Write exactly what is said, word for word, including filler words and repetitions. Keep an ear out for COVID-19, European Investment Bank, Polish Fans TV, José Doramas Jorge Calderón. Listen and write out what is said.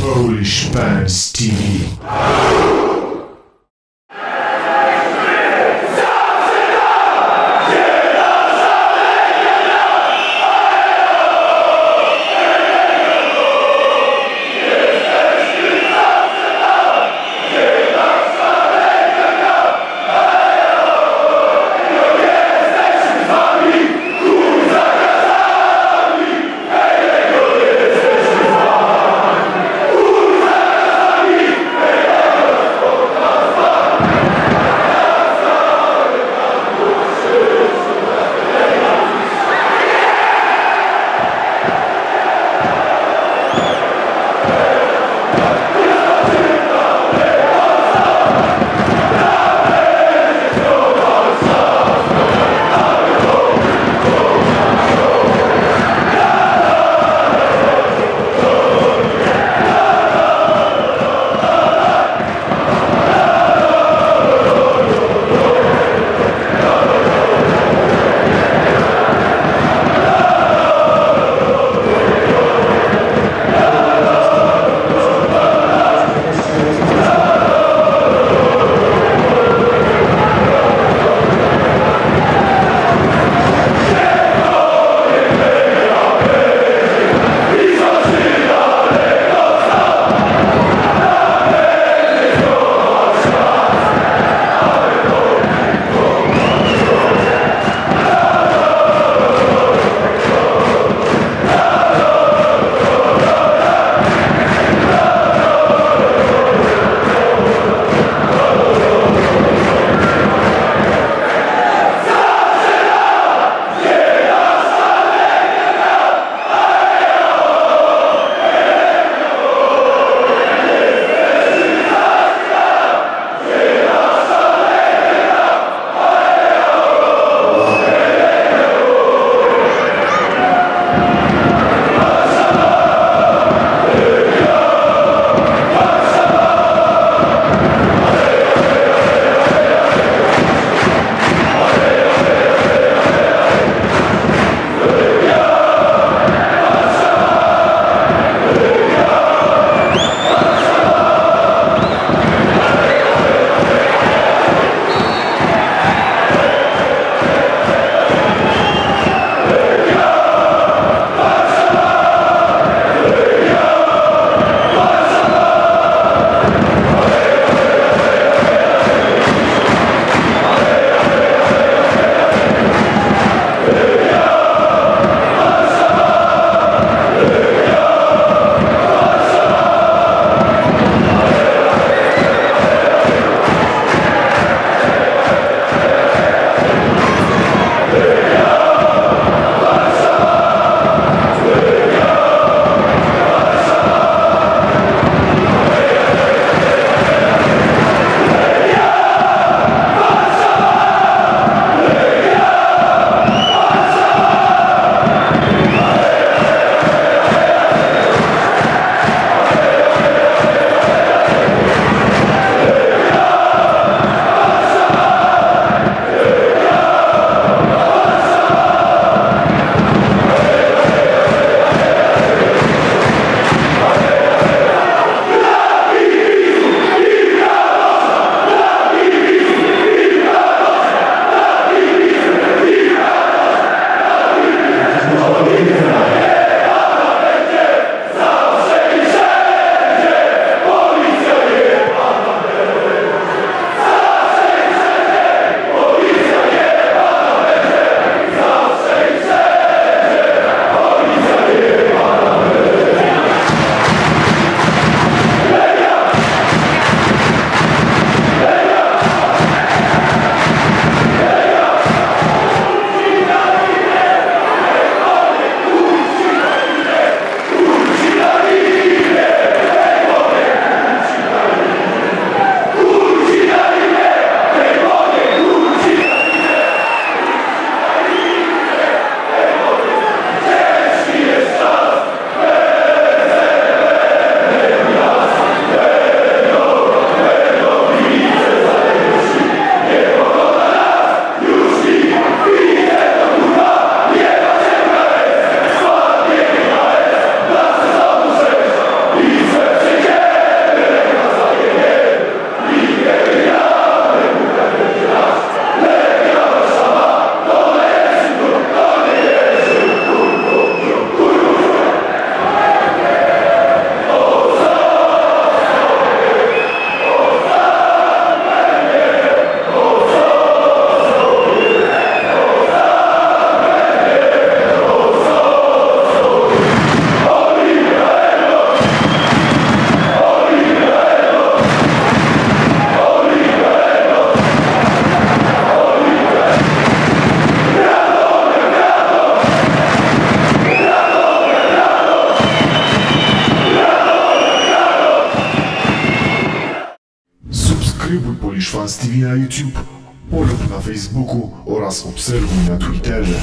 Polish Fans T V. Subskrybuj Polish Fans T V na YouTube, polub na Facebooku oraz obserwuj na Twitterze.